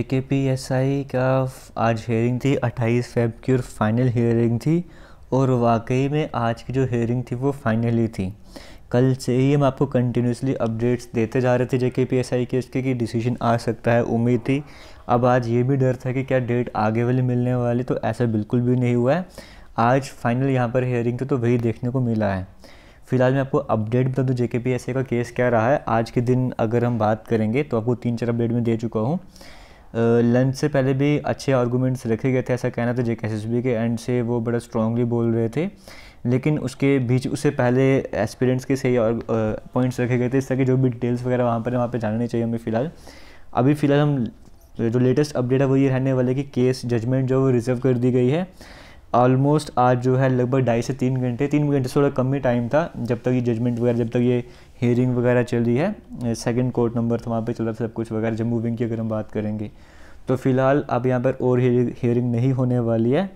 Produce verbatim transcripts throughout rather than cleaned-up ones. जे के P S I का आज हियरिंग थी, अट्ठाईस फ़रवरी की और फाइनल हियरिंग थी और वाकई में आज की जो हियरिंग थी वो फाइनली थी। कल से ही हम आपको कंटिन्यूसली अपडेट्स देते जा रहे थे जे के पी एस आई के इसके कि डिसीजन आ सकता है, उम्मीद थी। अब आज ये भी डर था कि क्या डेट आगे वाली मिलने वाली, तो ऐसा बिल्कुल भी नहीं हुआ है। आज फाइनल यहाँ पर हियरिंग थी तो वही देखने को मिला है। फिलहाल मैं आपको अपडेट बता दूँ जे के पी एस आई का केस क्या रहा है। आज के दिन अगर हम बात करेंगे तो आपको तीन चार अपडेट में दे चुका हूँ। लंच से पहले भी अच्छे आर्गूमेंट्स रखे गए थे, ऐसा कहना था J K S S B के एंड से वो बड़ा स्ट्रांगली बोल रहे थे, लेकिन उसके बीच उससे पहले एस्पिरेंट्स के सही और पॉइंट्स रखे गए थे, इस तरह की जो भी डिटेल्स वगैरह वहाँ पर वहाँ पर जानना चाहिए हमें। फिलहाल अभी फ़िलहाल हम जो लेटेस्ट अपडेट है वो ये रहने वाले कि केस जजमेंट जो वो रिजर्व कर दी गई है। ऑलमोस्ट आज जो है लगभग ढाई से तीन घंटे तीन घंटे से थोड़ा कम ही टाइम था जब तक ये जजमेंट वगैरह जब तक ये हियरिंग वगैरह चल रही है। सेकंड कोर्ट नंबर था वहाँ पे चल रहा था सब कुछ वगैरह। जब मूविंग की अगर हम बात करेंगे तो फिलहाल अब यहाँ पर और हियरिंग नहीं होने वाली है।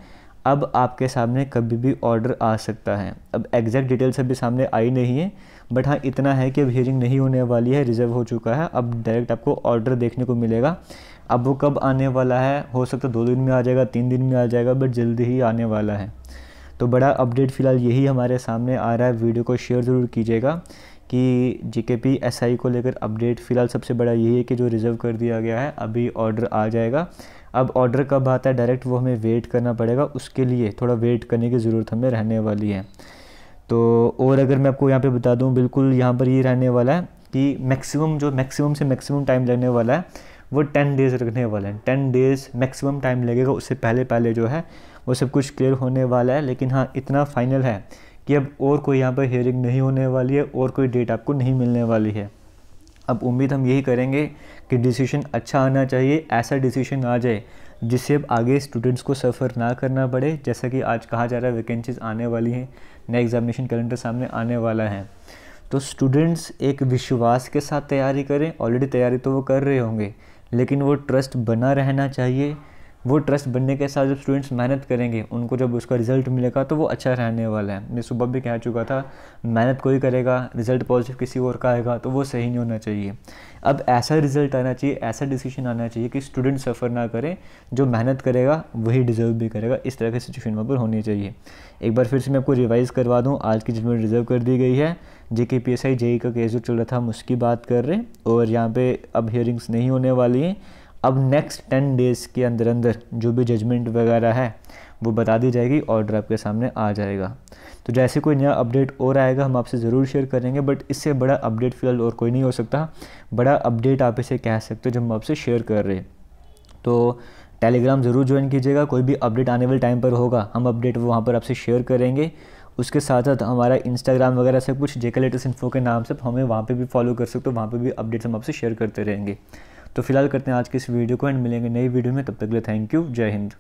अब आपके सामने कभी भी ऑर्डर आ सकता है। अब एग्जैक्ट डिटेल्स अभी सामने आई नहीं है, बट हाँ इतना है कि अब हियरिंग नहीं होने वाली है, रिजर्व हो चुका है। अब डायरेक्ट आपको ऑर्डर देखने को मिलेगा। अब वो कब आने वाला है, हो सकता है दो दिन में आ जाएगा, तीन दिन में आ जाएगा, बट जल्दी ही आने वाला है। तो बड़ा अपडेट फ़िलहाल यही हमारे सामने आ रहा है। वीडियो को शेयर ज़रूर कीजिएगा कि जे के पी एस आई को लेकर अपडेट फ़िलहाल सबसे बड़ा यही है कि जो रिज़र्व कर दिया गया है, अभी ऑर्डर आ जाएगा। अब ऑर्डर कब आता है डायरेक्ट वो हमें वेट करना पड़ेगा, उसके लिए थोड़ा वेट करने की ज़रूरत हमें रहने वाली है। तो और अगर मैं आपको यहाँ पे बता दूँ, बिल्कुल यहाँ पर ये रहने वाला है कि मैक्सिमम जो मैक्सिमम से मैक्सिमम टाइम लगने वाला है वो टेन डेज़ रखने वाला है। टेन डेज़ मैक्सिमम टाइम लगेगा, उससे पहले पहले जो है वो सब कुछ क्लियर होने वाला है। लेकिन हाँ इतना फाइनल है कि अब और कोई यहाँ पर हियरिंग नहीं होने वाली है और कोई डेट आपको नहीं मिलने वाली है। अब उम्मीद हम यही करेंगे कि डिसीजन अच्छा आना चाहिए, ऐसा डिसीजन आ जाए जिससे अब आगे स्टूडेंट्स को सफ़र ना करना पड़े। जैसा कि आज कहा जा रहा है वैकेंसीज आने वाली हैं, नया एग्जामिनेशन कैलेंडर सामने आने वाला है, तो स्टूडेंट्स एक विश्वास के साथ तैयारी करें। ऑलरेडी तैयारी तो वो कर रहे होंगे, लेकिन वो ट्रस्ट बना रहना चाहिए। वो ट्रस्ट बनने के साथ जब स्टूडेंट्स मेहनत करेंगे, उनको जब उसका रिज़ल्ट मिलेगा तो वो अच्छा रहने वाला है। मैं सुबह भी कह चुका था, मेहनत कोई करेगा, रिज़ल्ट पॉजिटिव किसी और का आएगा तो वो सही नहीं होना चाहिए। अब ऐसा रिज़ल्ट आना चाहिए, ऐसा डिसीजन आना चाहिए कि स्टूडेंट सफ़र ना करें। जो मेहनत करेगा वही डिज़र्व भी करेगा, इस तरह की सिचुएशन वहाँ पर होनी चाहिए। एक बार फिर से मैं आपको रिवाइज़ करवा दूँ, आज की जजमेंट रिज़र्व कर दी गई है। जे के पी एस आई जे ई का केस जो चल रहा था हम उसकी बात कर रहे हैं, और यहाँ पर अब हियरिंग्स नहीं होने वाली हैं। अब नेक्स्ट टेन डेज़ के अंदर अंदर जो भी जजमेंट वगैरह है वो बता दी जाएगी, ऑर्डर आपके सामने आ जाएगा। तो जैसे कोई नया अपडेट और आएगा हम आपसे ज़रूर शेयर करेंगे, बट इससे बड़ा अपडेट फ़िलहाल और कोई नहीं हो सकता। बड़ा अपडेट आप इसे कह सकते हो जो हम आपसे शेयर कर रहे हैं। तो टेलीग्राम ज़रूर ज्वाइन कीजिएगा, कोई भी अपडेट आने वाले टाइम पर होगा हम अपडेट वहाँ पर आपसे शेयर करेंगे। उसके साथ साथ हमारा इंस्टाग्राम वगैरह सब कुछ जेके लेटेस्ट इन्फो के नाम से, तो हमें वहाँ पर भी फॉलो कर सकते हो, वहाँ पर भी अपडेट्स हम आपसे शेयर करते रहेंगे। तो फिलहाल करते हैं आज के इस वीडियो को एंड मिलेंगे नई वीडियो में। तब तक के लिए थैंक यू, जय हिंद।